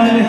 Thank you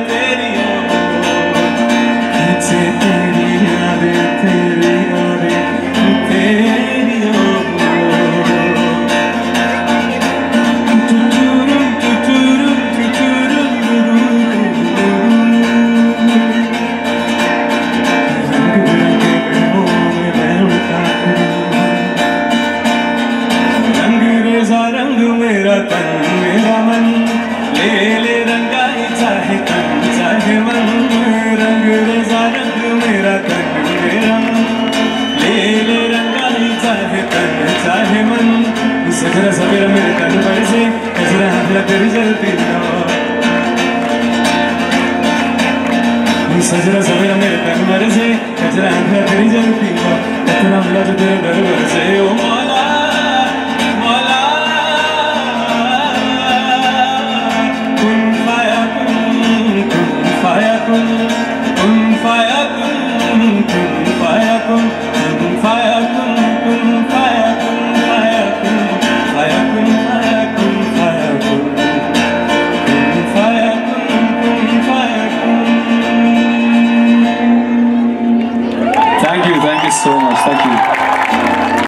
so much. Thank you.